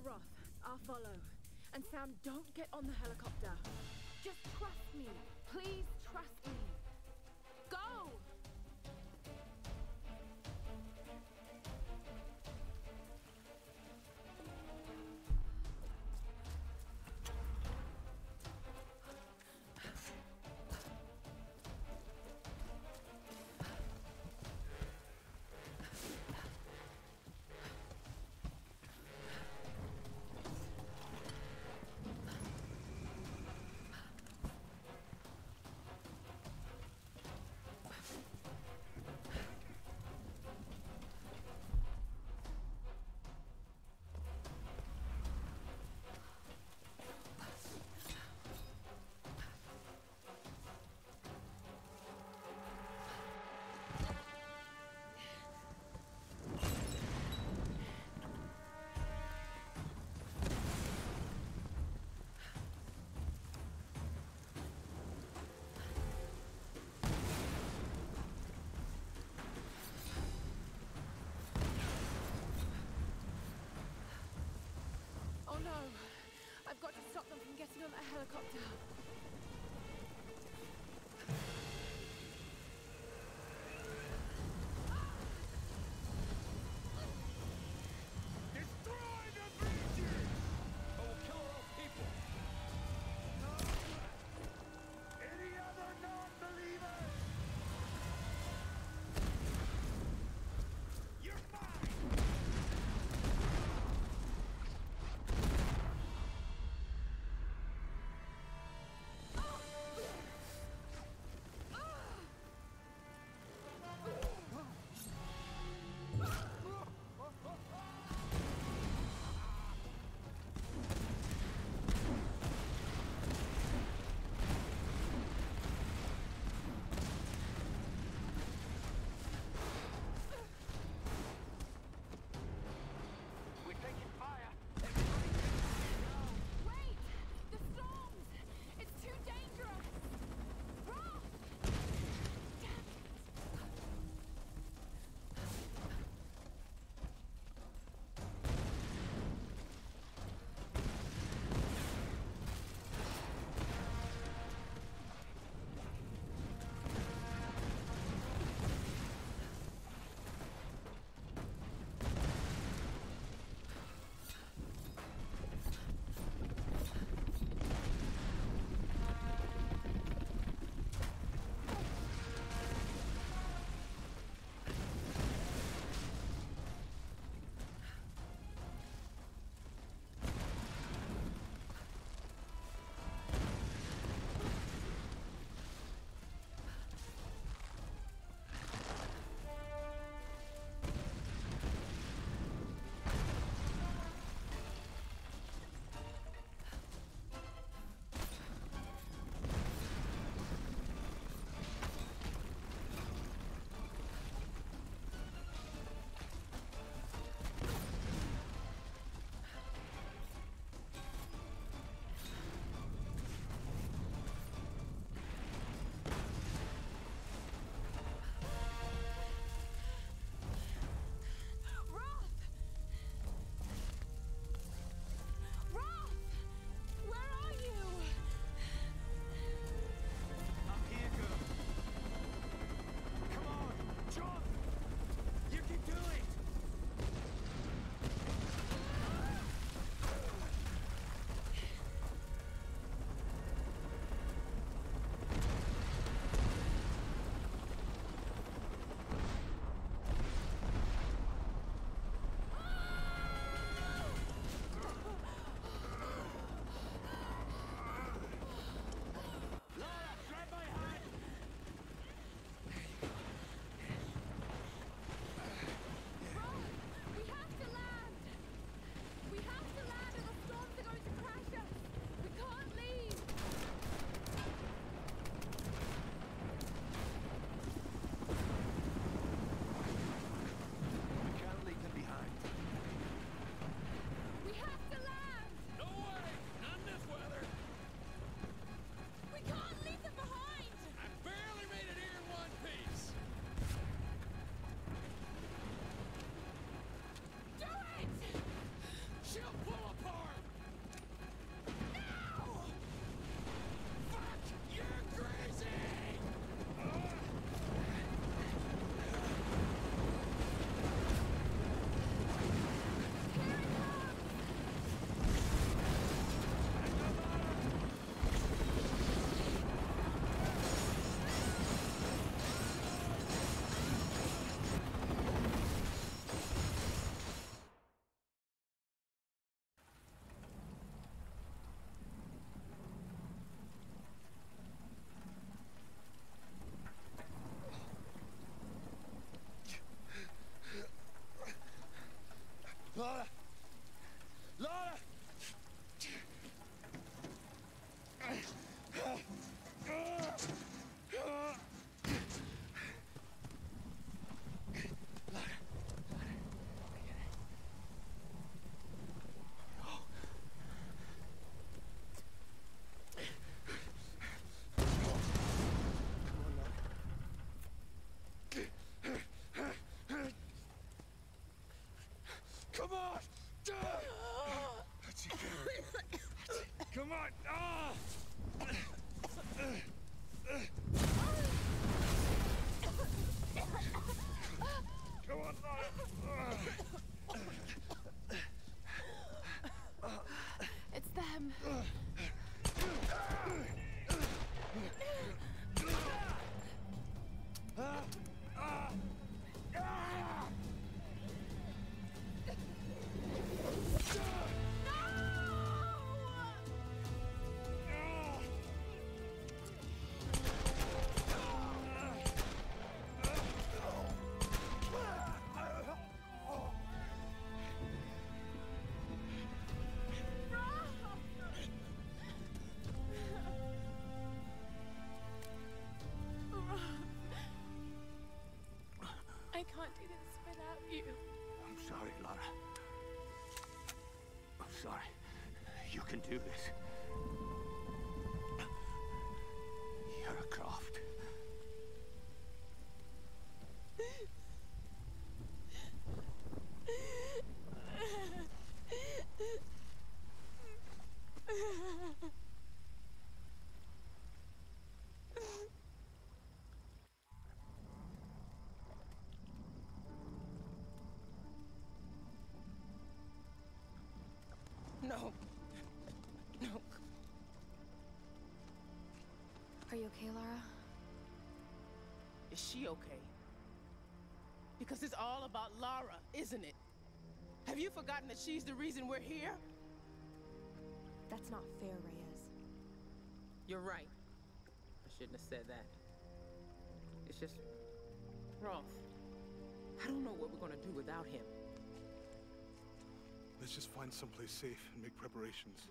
for Roth. I'll follow. And Sam, don't get on the helicopter. Just trust me. Please trust me. Go! I've got to stop them from getting on that helicopter. Destroy the bridges! I will kill all people! No. Any other non-believers? You're fine! I can't do this without you. I'm sorry, Lara. I'm sorry. You can do this. You're a Croft. No. Are you okay, Lara? Is she okay? Because it's all about Lara, isn't it? Have you forgotten that she's the reason we're here? That's not fair, Reyes. You're right. I shouldn't have said that. It's just... Roth. I don't know what we're gonna do without him. Let's just find someplace safe and make preparations.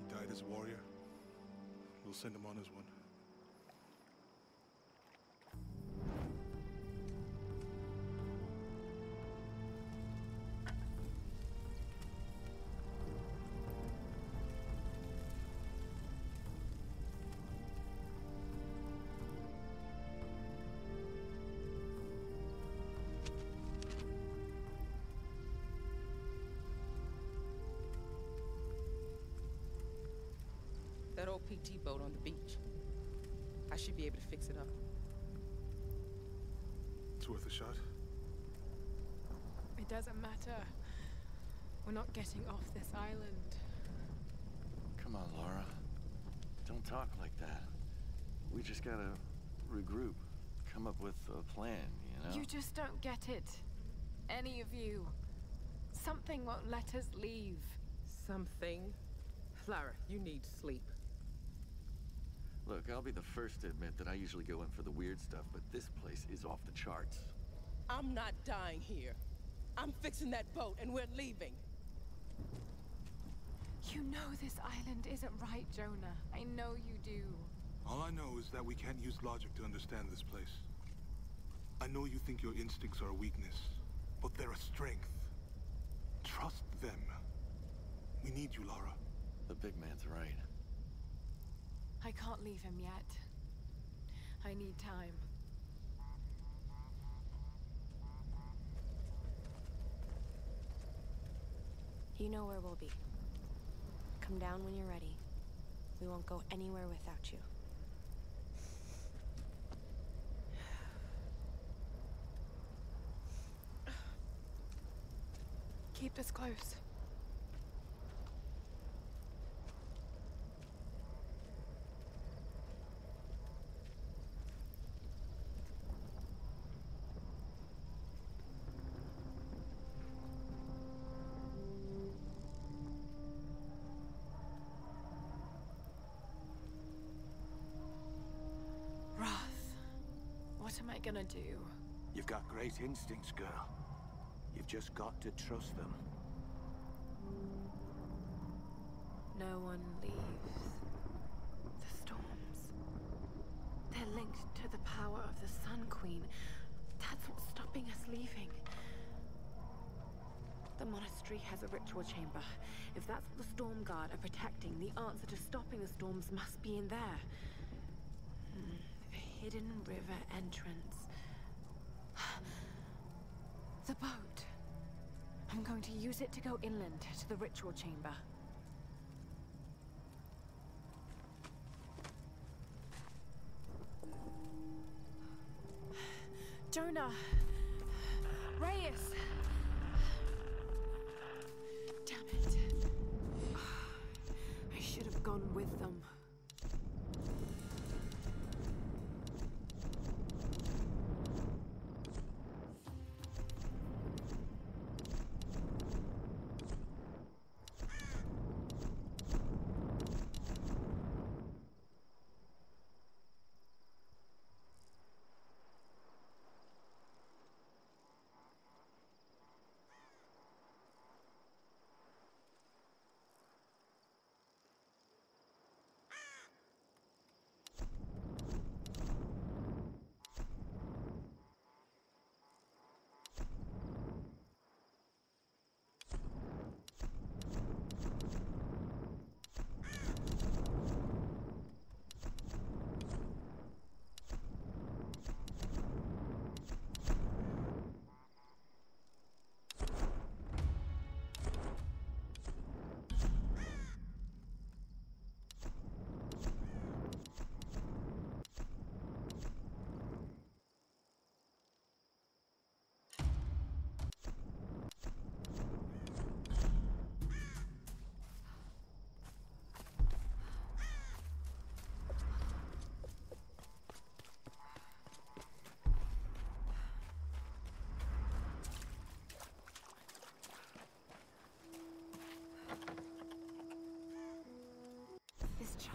He died as a warrior. We'll send him on as one. That old PT boat on the beach. I should be able to fix it up. It's worth a shot. It doesn't matter. We're not getting off this island. Come on, Lara. Don't talk like that. We just gotta regroup, come up with a plan, you know? You just don't get it. Any of you. Something won't let us leave. Something? Lara, you need sleep. Look, I'll be the first to admit that I usually go in for the weird stuff, but this place is off the charts. I'm not dying here. I'm fixing that boat and we're leaving. You know this island isn't right, Jonah. I know you do. All I know is that we can't use logic to understand this place. I know you think your instincts are a weakness, but they're a strength. Trust them. We need you, Lara. The big man's right. I can't leave him yet. I need time. You know where we'll be. Come down when you're ready. We won't go anywhere without you. Keep this close. What am I gonna do? You've got great instincts, girl. You've just got to trust them. No one leaves. The storms. They're linked to the power of the Sun Queen. That's what's stopping us leaving. The monastery has a ritual chamber. If that's what the Storm Guard are protecting, the answer to stopping the storms must be in there. A hidden river entrance. The boat. I'm going to use it to go inland to the ritual chamber. Jonah! Reyes! Damn it. I should have gone with them.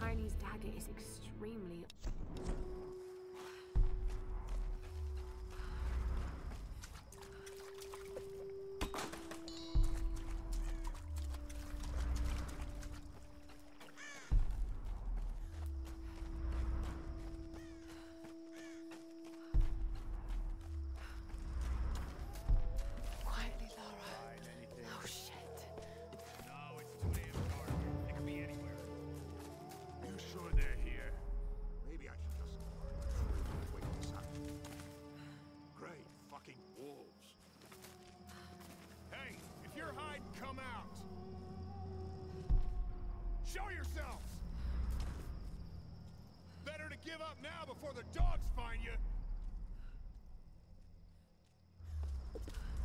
Chinese dagger is extremely... Quietly, Lara. Oh, shit. Show yourselves! Better to give up now before the dogs find you!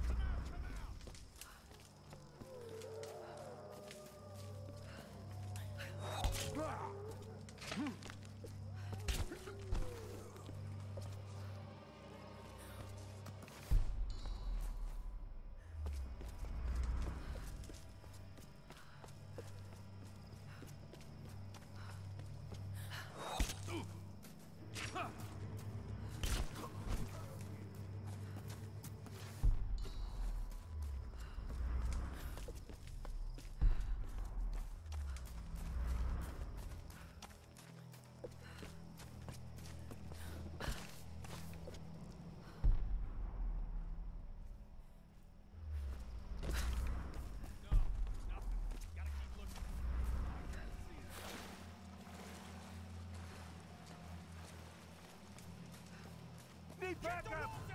Come out, come out! Back up!